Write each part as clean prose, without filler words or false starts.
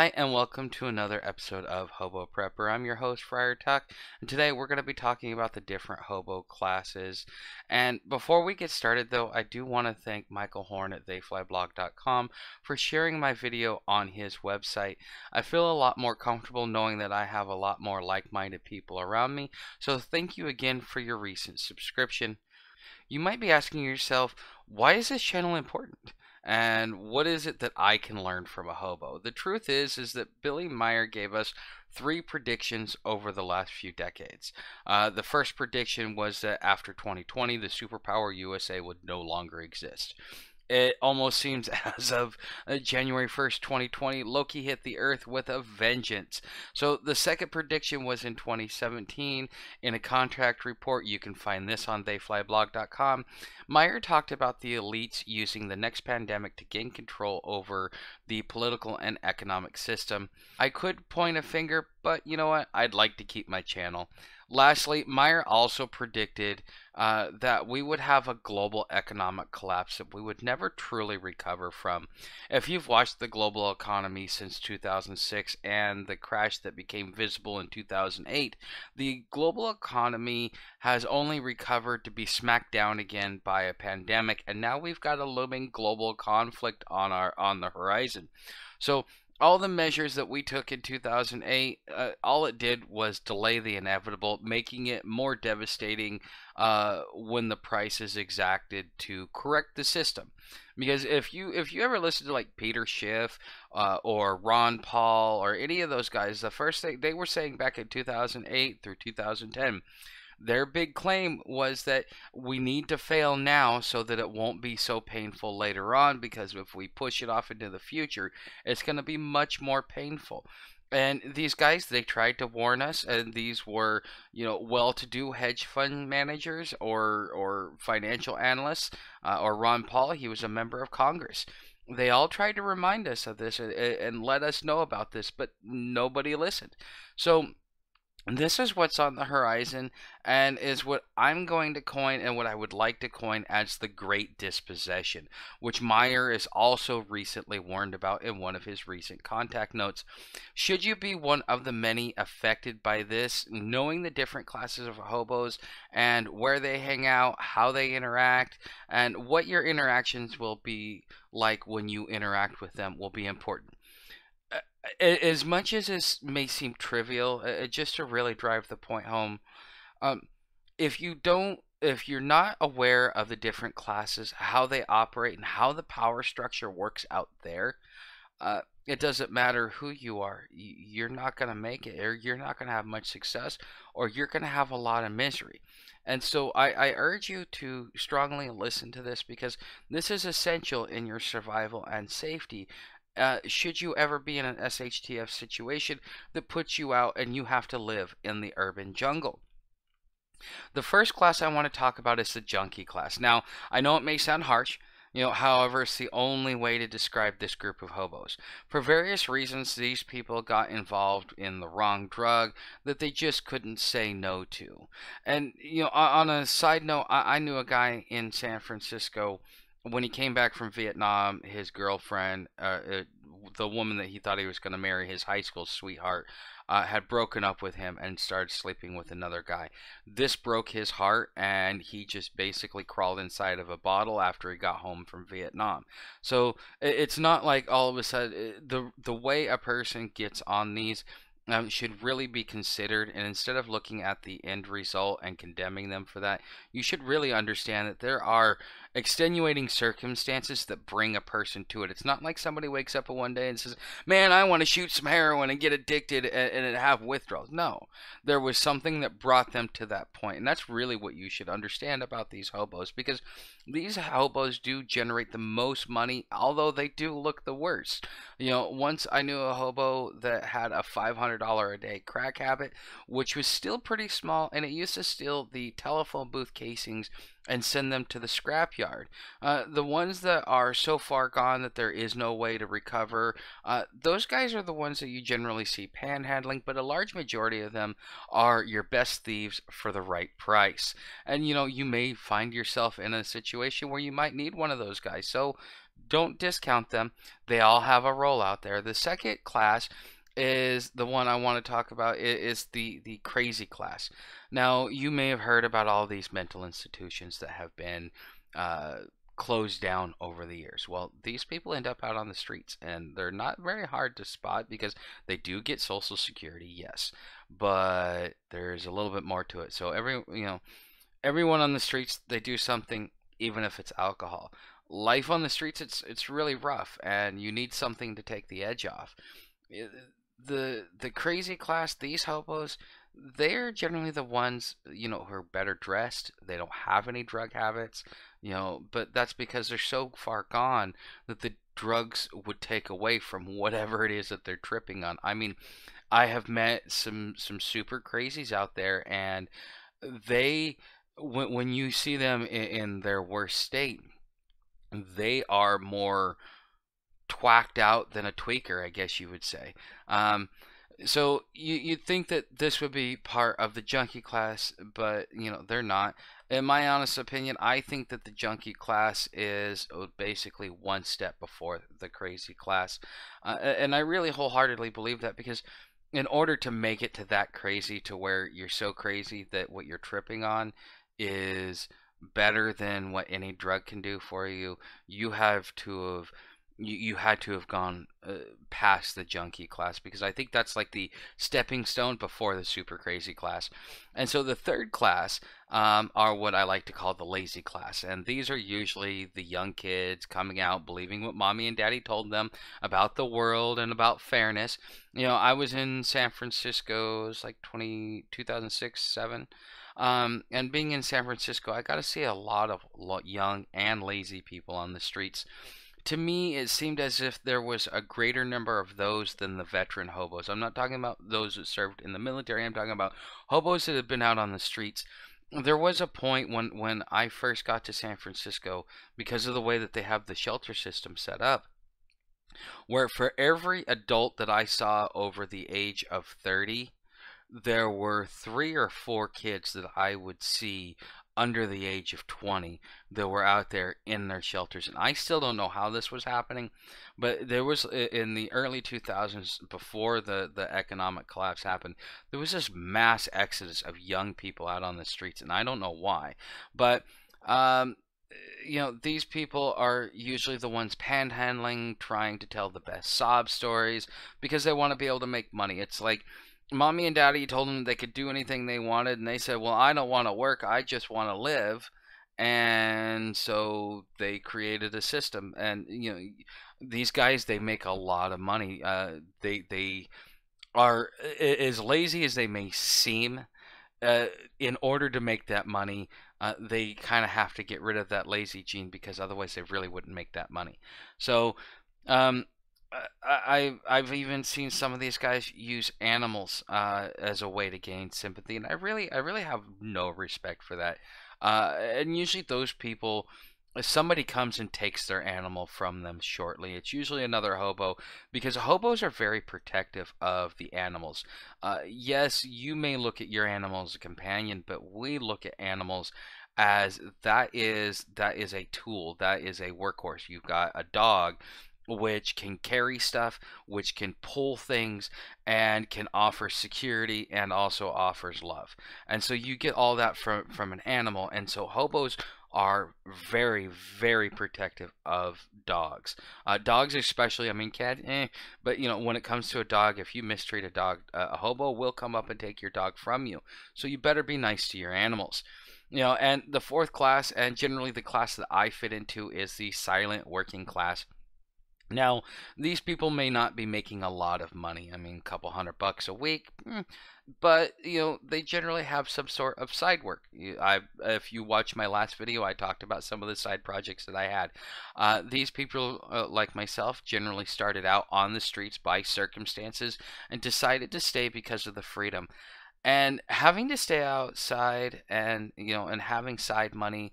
Hi and welcome to another episode of Hobo Prepper. I'm your host Friar Tuck, and today we're going to be talking about the different hobo classes. And before we get started though, I do want to thank Michael Horn at theyflyblog.com for sharing my video on his website. I feel a lot more comfortable knowing that I have a lot more like-minded people around me, so thank you again for your recent subscription. You might be asking yourself, why is this channel important? And what is it that I can learn from a hobo? The truth is that Billy Meier gave us three predictions over the last few decades. The first prediction was that after 2020, the superpower USA would no longer exist. It almost seems as of January 1st, 2020, Loki hit the earth with a vengeance. So the second prediction was in 2017. In a contract report, you can find this on theyflyblog.com, Meier talked about the elites using the next pandemic to gain control over the political and economic system. I could point a finger, but you know what? I'd like to keep my channel. Lastly, Meier also predicted that we would have a global economic collapse that we would never truly recover from. If you've watched the global economy since 2006 and the crash that became visible in 2008, the global economy has only recovered to be smacked down again by a pandemic, and now we've got a looming global conflict on the horizon. So all the measures that we took in 2008, all it did was delay the inevitable, making it more devastating when the price is exacted to correct the system. Because if you ever listen to like Peter Schiff or Ron Paul or any of those guys, the first thing they were saying back in 2008 through 2010, their big claim was that we need to fail now so that it won't be so painful later on, because if we push it off into the future, it's going to be much more painful. And these guys, they tried to warn us, and these were, you know, well-to-do hedge fund managers or financial analysts, or Ron Paul, he was a member of Congress. They all tried to remind us of this and let us know about this, but nobody listened. So this is what's on the horizon, and is what I'm going to coin and what I would like to coin as the Great Dispossession, which Meier is also recently warned about in one of his recent contact notes. Should you be one of the many affected by this, knowing the different classes of hobos and where they hang out, how they interact, and what your interactions will be like when you interact with them will be important. As much as this may seem trivial, just to really drive the point home, if you're not aware of the different classes, how they operate, and how the power structure works out there, it doesn't matter who you are. You're not going to make it, or you're not going to have much success, or you're going to have a lot of misery. And so I urge you to strongly listen to this, because this is essential in your survival and safety. Should you ever be in an SHTF situation that puts you out and you have to live in the urban jungle. The first class I want to talk about is the junkie class. Now, I know it may sound harsh, you know, however, it's the only way to describe this group of hobos. For various reasons, these people got involved in the wrong drug that they just couldn't say no to. And, you know, on a side note, I knew a guy in San Francisco. When he came back from Vietnam, his girlfriend, the woman that he thought he was going to marry, his high school sweetheart, had broken up with him and started sleeping with another guy. This broke his heart, and he just basically crawled inside of a bottle after he got home from Vietnam. So it's not like all of a sudden the way a person gets on these should really be considered, and instead of looking at the end result and condemning them for that, you should really understand that there are extenuating circumstances that bring a person to it. It's not like somebody wakes up one day and says, man, I want to shoot some heroin and get addicted and have withdrawals. No, there was something that brought them to that point, and that's really what you should understand about these hobos, because these hobos do generate the most money, although they do look the worst. You know, once I knew a hobo that had a $500 a day crack habit, which was still pretty small, and it used to steal the telephone booth casings and send them to the scrapyard. The ones that are so far gone that there is no way to recover, those guys are the ones that you generally see panhandling, but a large majority of them are your best thieves for the right price. And you know, you may find yourself in a situation where you might need one of those guys, so Don't discount them. They all have a role out there. The second class is the one I want to talk about. Is the crazy class. Now, you may have heard about all these mental institutions that have been closed down over the years. Well, these people end up out on the streets, and they're not very hard to spot because they do get Social Security, yes, but there's a little bit more to it. So everyone on the streets, they do something, even if it's alcohol. Life on the streets, it's really rough, and you need something to take the edge off. The crazy class, these hobos, they're generally the ones, who are better dressed. They don't have any drug habits, but that's because they're so far gone that the drugs would take away from whatever it is that they're tripping on. I mean, I have met some super crazies out there, and they, when you see them in their worst state, they are more twacked out than a tweaker, I guess you would say. So you'd think that this would be part of the junkie class, but they're not. In my honest opinion, I think that the junkie class is basically one step before the crazy class, and I really wholeheartedly believe that, because in order to make it to that crazy, to where you're so crazy that what you're tripping on is better than what any drug can do for you, you had to have gone past the junkie class, because I think that's like the stepping stone before the super crazy class. And so the third class are what I like to call the lazy class. And these are usually the young kids coming out, believing what mommy and daddy told them about the world and about fairness. I was in San Francisco, it was like 2006, 2007. And being in San Francisco, I got to see a lot of young and lazy people on the streets. To me, it seemed as if there was a greater number of those than the veteran hobos. I'm not talking about those that served in the military. I'm talking about hobos that had been out on the streets. There was a point when I first got to San Francisco, because of the way that they have the shelter system set up, where for every adult that I saw over the age of 30, there were 3 or 4 kids that I would see under the age of 20 that were out there in their shelters. And I still don't know how this was happening, but there was, in the early 2000s, before the economic collapse happened, there was this mass exodus of young people out on the streets, and I don't know why. But these people are usually the ones panhandling, trying to tell the best sob stories, because they want to be able to make money. It's like mommy and daddy told them they could do anything they wanted, and they said, well, I don't want to work, I just want to live. And so they created a system, and these guys, they make a lot of money. They are as lazy as they may seem. In order to make that money, they kind of have to get rid of that lazy gene, because otherwise they really wouldn't make that money. So I've even seen some of these guys use animals as a way to gain sympathy, and I really have no respect for that. And usually those people, if somebody comes and takes their animal from them shortly, it's usually another hobo, because hobos are very protective of the animals. Yes, you may look at your animal as a companion, but we look at animals as that is a tool, that is a workhorse. You've got a dog, which can carry stuff, which can pull things, and can offer security, and also offers love. And so you get all that from an animal. And so hobos are very, very protective of dogs. Dogs especially, I mean, cat, but when it comes to a dog, if you mistreat a dog, a hobo will come up and take your dog from you. So you better be nice to your animals. And the fourth class, and generally the class that I fit into, is the silent working class. Now, these people may not be making a lot of money. I mean, a couple $100 a week, but they generally have some sort of side work. If you watch my last video, I talked about some of the side projects that I had. These people, like myself, generally started out on the streets by circumstances and decided to stay because of the freedom. And having to stay outside and having side money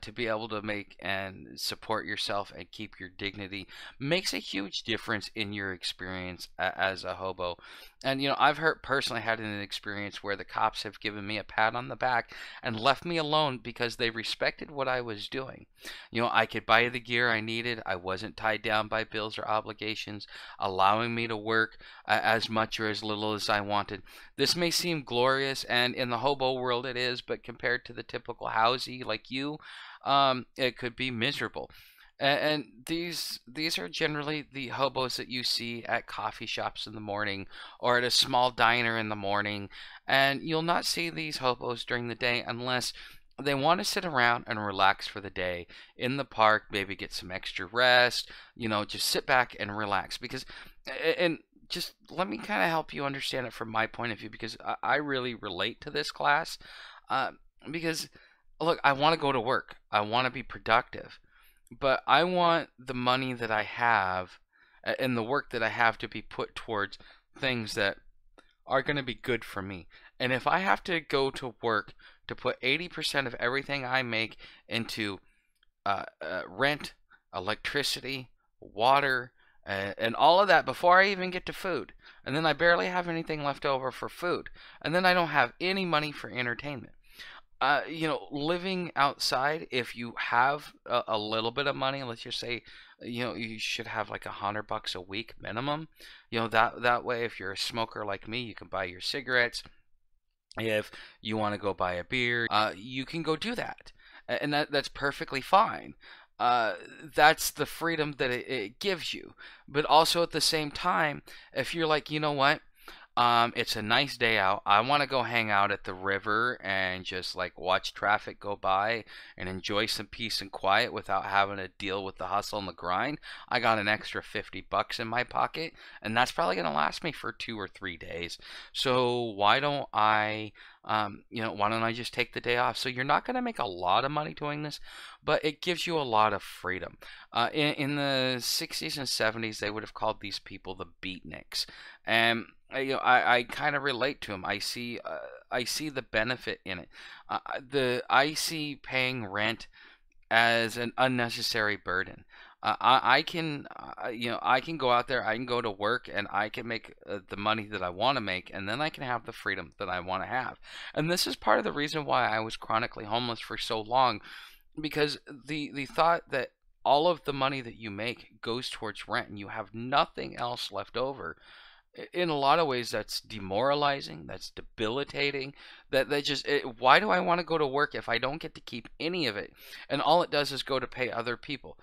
to be able to make and support yourself and keep your dignity makes a huge difference in your experience as a hobo. And, you know, I've personally had an experience where the cops have given me a pat on the back and left me alone because they respected what I was doing. You know, I could buy the gear I needed. I wasn't tied down by bills or obligations, allowing me to work as much or as little as I wanted. This may seem glorious, and in the hobo world it is, but compared to the typical housie like you, it could be miserable. And these are generally the hobos that you see at coffee shops in the morning or at a small diner in the morning. And you'll not see these hobos during the day unless they want to sit around and relax for the day in the park, maybe get some extra rest, you know, just sit back and relax. Because, and just let me kind of help you understand it from my point of view, because I really relate to this class. Because, look, I want to go to work. I want to be productive. But I want the money that I have and the work that I have to be put towards things that are going to be good for me. And if I have to go to work to put 80% of everything I make into rent, electricity, water, and all of that before I even get to food, and then I barely have anything left over for food, and then I don't have any money for entertainment. You know, living outside, if you have a little bit of money, let's just say, you know, you should have like $100 a week minimum. You know, that way, if you're a smoker like me, you can buy your cigarettes. If you want to go buy a beer, you can go do that. And that's perfectly fine. That's the freedom that it gives you. But also at the same time, if you're like, you know what? It's a nice day out. I want to go hang out at the river and just like watch traffic go by and enjoy some peace and quiet without having to deal with the hustle and the grind. I got an extra $50 in my pocket, and that's probably going to last me for 2 or 3 days. So why don't I just take the day off? So you're not going to make a lot of money doing this, but it gives you a lot of freedom. In the 60s and 70s, they would have called these people the beatniks. And you know, I kind of relate to them. I see the benefit in it. I see paying rent as an unnecessary burden. I can go out there, I can go to work, and I can make the money that I want to make, and then I can have the freedom that I want to have. And this is part of the reason why I was chronically homeless for so long, because the thought that all of the money that you make goes towards rent and you have nothing else left over, in a lot of ways that's demoralizing, that's debilitating, why do I want to go to work if I don't get to keep any of it? And all it does is go to pay other people.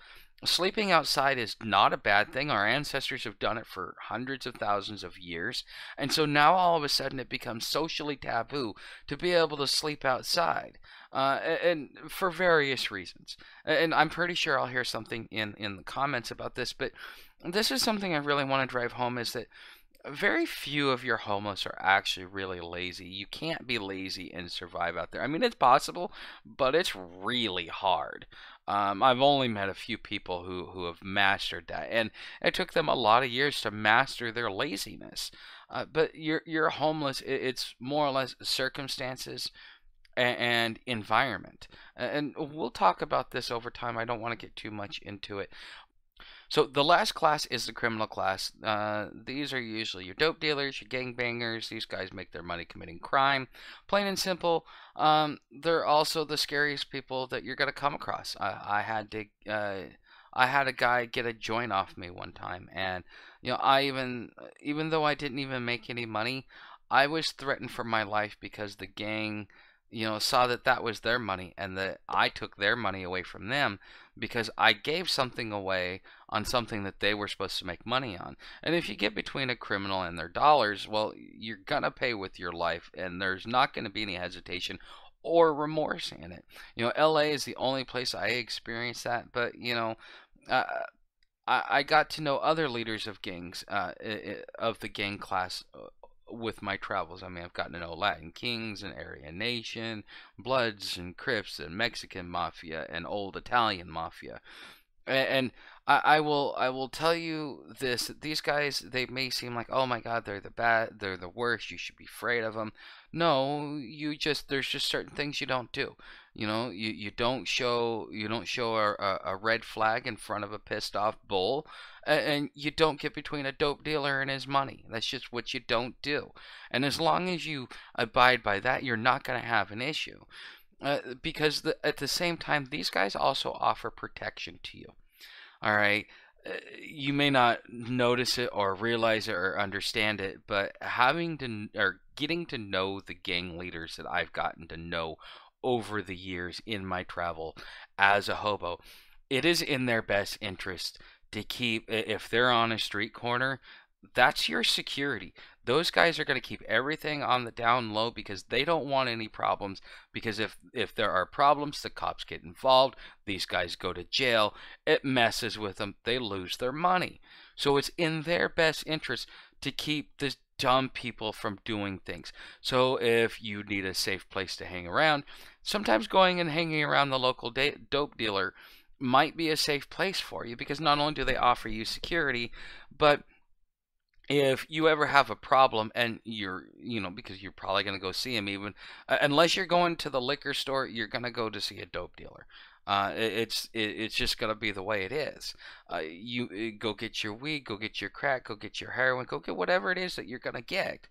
Sleeping outside is not a bad thing. Our ancestors have done it for hundreds of thousands of years. And so now all of a sudden it becomes socially taboo to be able to sleep outside, and for various reasons. And I'm pretty sure I'll hear something in the comments about this, but this is something I really want to drive home, is that very few of your homos are actually really lazy. You can't be lazy and survive out there. I mean, it's possible, but it's really hard. I've only met a few people who have mastered that, and it took them a lot of years to master their laziness. But you're homeless. It's more or less circumstances and environment. And we'll talk about this over time. I don't want to get too much into it. So the last class is the criminal class. These are usually your dope dealers, your gangbangers. These guys make their money committing crime. Plain and simple. They're also the scariest people that you're going to come across. I had a guy get a joint off me one time, and you know, even though I didn't even make any money, I was threatened for my life because the gang, you know, saw that that was their money and that I took their money away from them because I gave something away on something that they were supposed to make money on. And if you get between a criminal and their dollars, well, you're going to pay with your life, and there's not going to be any hesitation or remorse in it. You know, LA is the only place I experienced that, but, you know, I got to know other leaders of gangs, of the gang class, with my travels. I mean, I've gotten to know Latin Kings and Aryan Nation, Bloods and Crips and Mexican Mafia and old Italian Mafia. And I will tell you this, these guys, they may seem like, oh my God, they're the bad, they're the worst, you should be afraid of them. No, there's just certain things you don't do. You know, you don't show a red flag in front of a pissed off bull, and you don't get between a dope dealer and his money. That's just what you don't do. And as long as you abide by that, you're not going to have an issue. Because at the same time, these guys also offer protection to you. All right. You may not notice it or realize it or understand it, but getting to know the gang leaders that I've gotten to know over the years in my travel as a hobo, it is in their best interest to keep, if they're on a street corner, that's your security. Those guys are going to keep everything on the down low because they don't want any problems, because if there are problems, the cops get involved, these guys go to jail, it messes with them, they lose their money. So it's in their best interest to keep the dumb people from doing things. So if you need a safe place to hang around, sometimes going and hanging around the local dope dealer might be a safe place for you, because not only do they offer you security, but if you ever have a problem, and because you're probably going to go see him, even unless you're going to the liquor store, you're going to go to see a dope dealer. It's just going to be the way it is. You go get your weed, go get your crack, go get your heroin, go get whatever it is that you're going to get.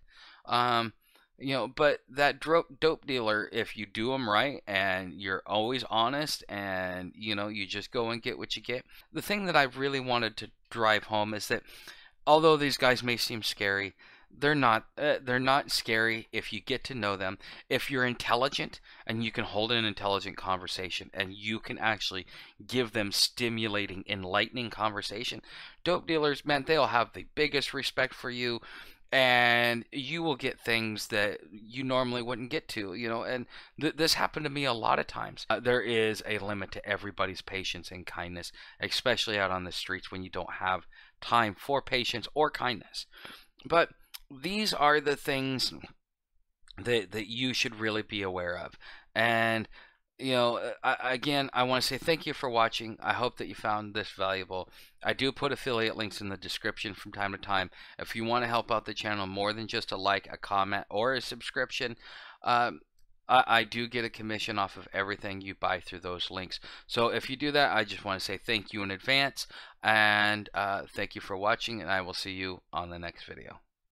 But that dope dealer, if you do them right and you're always honest and, you just go and get what you get. The thing that I really wanted to drive home is that although these guys may seem scary, they're not scary if you get to know them. If you're intelligent and you can hold an intelligent conversation and you can actually give them stimulating, enlightening conversation, dope dealers, man, they'll have the biggest respect for you, and you will get things that you normally wouldn't get to, and this happened to me a lot of times. There is a limit to everybody's patience and kindness, especially out on the streets when you don't have time for patience or kindness. But these are the things that you should really be aware of. And, again, I want to say thank you for watching. I hope that you found this valuable. I do put affiliate links in the description from time to time. If you want to help out the channel more than just a like, a comment, or a subscription, I do get a commission off of everything you buy through those links. So if you do that, I just want to say thank you in advance, and thank you for watching, and I will see you on the next video.